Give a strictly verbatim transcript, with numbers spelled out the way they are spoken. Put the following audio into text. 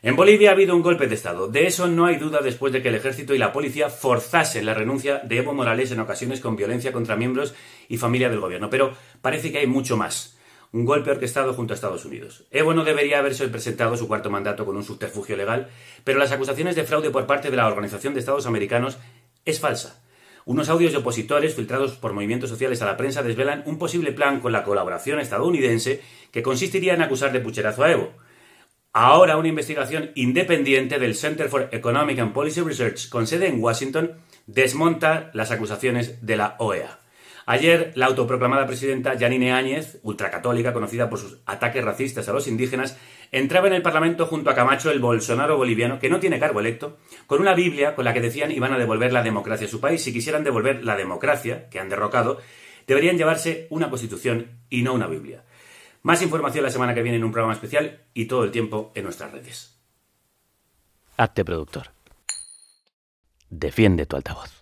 En Bolivia ha habido un golpe de Estado, de eso no hay duda después de que el ejército y la policía forzasen la renuncia de Evo Morales en ocasiones con violencia contra miembros y familia del gobierno, pero parece que hay mucho más. Un golpe orquestado junto a Estados Unidos. Evo no debería haberse presentado su cuarto mandato con un subterfugio legal, pero las acusaciones de fraude por parte de la Organización de Estados Americanos es falsa. Unos audios de opositores filtrados por movimientos sociales a la prensa desvelan un posible plan con la colaboración estadounidense que consistiría en acusar de pucherazo a Evo. Ahora una investigación independiente del Center for Economic and Policy Research con sede en Washington desmonta las acusaciones de la O E A. Ayer la autoproclamada presidenta Yanine Áñez, ultracatólica conocida por sus ataques racistas a los indígenas, entraba en el Parlamento junto a Camacho, el Bolsonaro boliviano, que no tiene cargo electo, con una Biblia con la que decían iban a devolver la democracia a su país. Si quisieran devolver la democracia, que han derrocado, deberían llevarse una constitución y no una Biblia. Más información la semana que viene en un programa especial y todo el tiempo en nuestras redes. Hazte productor. Defiende tu altavoz.